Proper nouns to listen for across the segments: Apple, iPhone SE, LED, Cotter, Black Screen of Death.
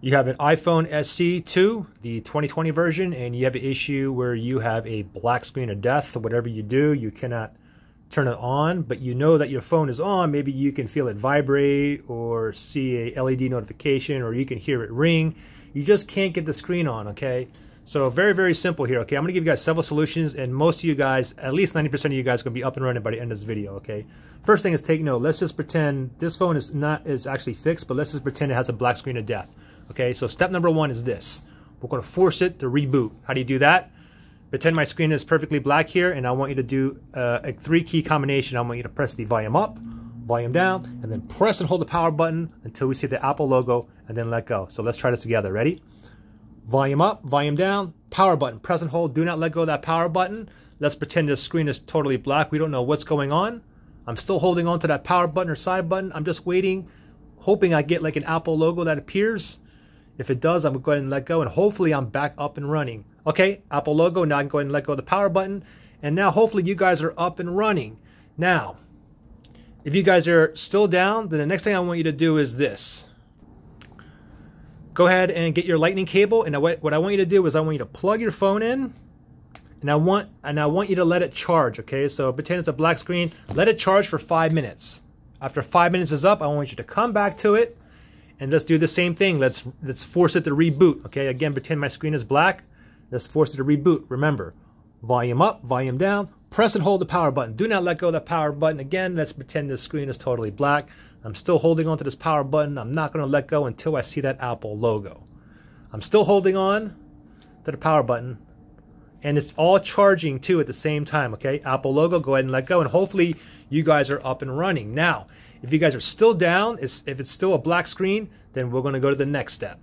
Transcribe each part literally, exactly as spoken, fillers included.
You have an iPhone S E two, the twenty twenty version, and you have an issue where you have a black screen of death. So whatever you do, you cannot turn it on, but you know that your phone is on. Maybe you can feel it vibrate or see a L E D notification, or you can hear it ring. You just can't get the screen on, okay? So very, very simple here, okay? I'm gonna give you guys several solutions, and most of you guys, at least ninety percent of you guys, are gonna be up and running by the end of this video, okay? First thing is take note. Let's just pretend this phone is not is actually fixed, but let's just pretend it has a black screen of death. Okay, so step number one is this. We're gonna force it to reboot. How do you do that? Pretend my screen is perfectly black here, and I want you to do uh, a three key combination. I want you to press the volume up, volume down, and then press and hold the power button until we see the Apple logo, and then let go. So let's try this together, ready? Volume up, volume down, power button, press and hold, do not let go of that power button. Let's pretend this screen is totally black. We don't know what's going on. I'm still holding on to that power button or side button. I'm just waiting, hoping I get like an Apple logo that appears. If it does, I'm gonna go ahead and let go, and hopefully I'm back up and running. Okay, Apple logo, now I can go ahead and let go of the power button, and now hopefully you guys are up and running. Now, if you guys are still down, then the next thing I want you to do is this. Go ahead and get your lightning cable, and what I want you to do is I want you to plug your phone in, and I want, and I want you to let it charge, okay? So pretend it's a black screen, let it charge for five minutes. After five minutes is up, I want you to come back to it, and let's do the same thing. Let's let's force it to reboot, okay? Again, pretend my screen is black. Let's force it to reboot. Remember, volume up, volume down, press and hold the power button. Do not let go of that power button. Again, let's pretend this screen is totally black. I'm still holding on to this power button. I'm not gonna let go until I see that Apple logo. I'm still holding on to the power button, and it's all charging too at the same time, okay? Apple logo, go ahead and let go, and hopefully you guys are up and running. Now, if you guys are still down, if it's still a black screen, then we're gonna go to the next step.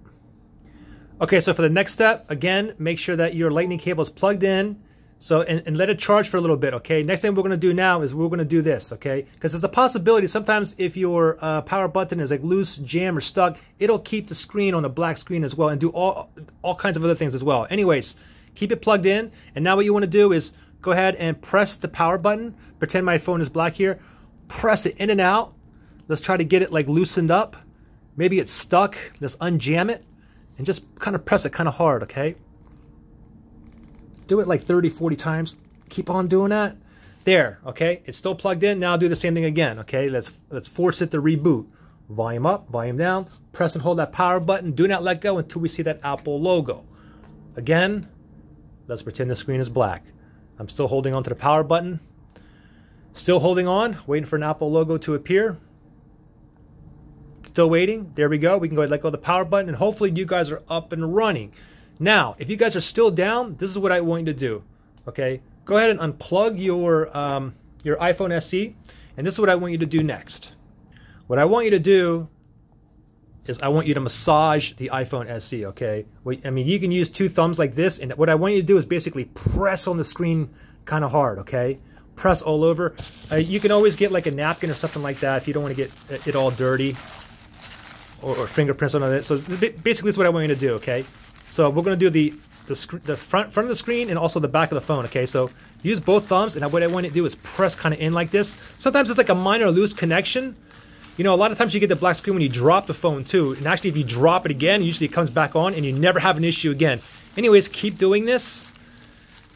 Okay, so for the next step, again, make sure that your lightning cable is plugged in, so and, and let it charge for a little bit, okay? Next thing we're gonna do now is we're gonna do this, okay? Because there's a possibility, sometimes if your uh, power button is like loose, jammed, or stuck, it'll keep the screen on the black screen as well, and do all, all kinds of other things as well. Anyways, keep it plugged in, and now what you wanna do is go ahead and press the power button. Pretend my phone is black here. Press it in and out. Let's try to get it like loosened up. Maybe it's stuck. Let's unjam it and just kind of press it kind of hard, okay? Do it like thirty, forty times. Keep on doing that. There, okay? It's still plugged in. Now do the same thing again, okay? Let's let's force it to reboot. Volume up, volume down. Press and hold that power button. Do not let go until we see that Apple logo. Again, let's pretend the screen is black. I'm still holding on to the power button. Still holding on, waiting for an Apple logo to appear. Still waiting. There we go. We can go ahead and let go of the power button, and hopefully you guys are up and running. Now, if you guys are still down, this is what I want you to do. Okay, go ahead and unplug your um, your iPhone S E, and this is what I want you to do next. What I want you to do is I want you to massage the iPhone S E. Okay, I mean you can use two thumbs like this, and what I want you to do is basically press on the screen kind of hard. Okay. Press all over. Uh, you can always get like a napkin or something like that if you don't want to get it all dirty, or, or fingerprints on it. So basically that's what I want you to do, okay? So we're going to do the the, the front, front of the screen and also the back of the phone, okay? So use both thumbs, and what I want you to do is press kind of in like this. Sometimes it's like a minor loose connection. You know, a lot of times you get the black screen when you drop the phone too. And actually if you drop it again, usually it comes back on and you never have an issue again. Anyways, keep doing this.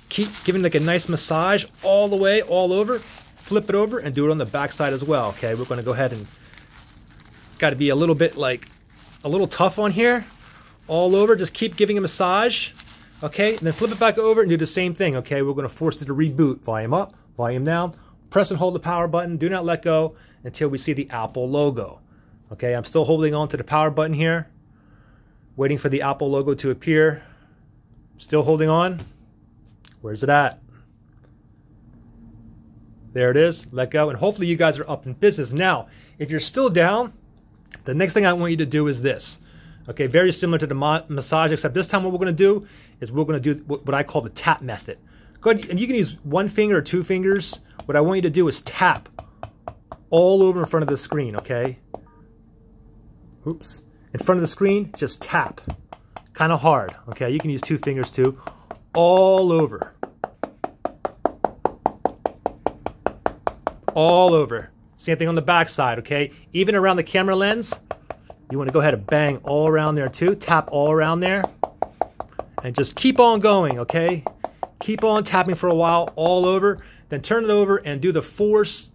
Keep giving like a nice massage all the way, all over. Flip it over and do it on the back side as well, okay? We're gonna go ahead and gotta be a little bit like, a little tough on here. All over, just keep giving a massage, okay? And then flip it back over and do the same thing, okay? We're gonna force it to reboot. Volume up, volume down, press and hold the power button, do not let go until we see the Apple logo. Okay, I'm still holding on to the power button here, waiting for the Apple logo to appear. Still holding on. Where's it at? There it is. Let go. And hopefully you guys are up in business. Now, if you're still down, the next thing I want you to do is this. Okay, very similar to the massage, except this time what we're going to do is we're going to do what I call the tap method. Go ahead, and you can use one finger or two fingers. What I want you to do is tap all over in front of the screen, okay? Oops. In front of the screen, just tap. Kind of hard, okay? You can use two fingers too. All over. All over. Same thing on the back side, okay? Even around the camera lens, You want to go ahead and bang all around there too. Tap all around there. And just keep on going, okay? Keep on tapping for a while all over. Then turn it over and do the force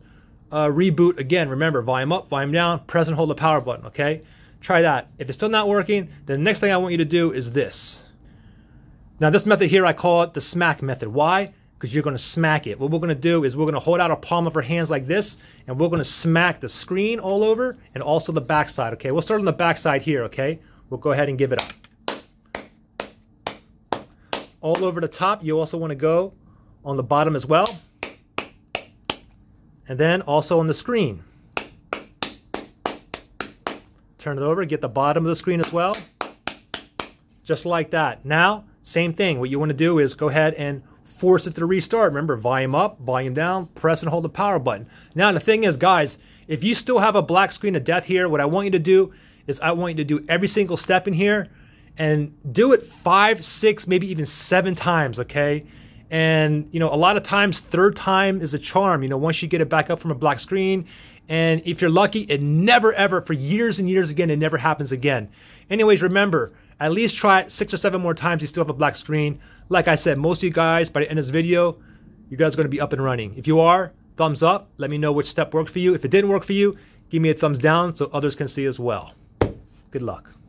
uh, reboot again. Remember, volume up, volume down, press and hold the power button, okay? Try that. If it's still not working, the next thing I want you to do is this. Now this method here, I call it the smack method. Why? Because you're going to smack it. What we're going to do is we're going to hold out our palm of our hands like this, and we're going to smack the screen all over and also the backside, okay? We'll start on the backside here, okay? We'll go ahead and give it up. All over the top, you also want to go on the bottom as well. And then also on the screen. Turn it over, get the bottom of the screen as well. Just like that. Now, same thing. What you want to do is go ahead and force it to restart. Remember, volume up, volume down, press and hold the power button. Now, the thing is, guys, if you still have a black screen of death here, what I want you to do is I want you to do every single step in here and do it five, six, maybe even seven times, okay? And, you know, a lot of times, third time is a charm, you know, once you get it back up from a black screen. And if you're lucky, it never, ever, for years and years again, it never happens again. Anyways, remember, at least try it six or seven more times. You still have a black screen. Like I said, most of you guys, by the end of this video, you guys are going to be up and running. If you are, thumbs up. Let me know which step worked for you. If it didn't work for you, give me a thumbs down so others can see as well. Good luck.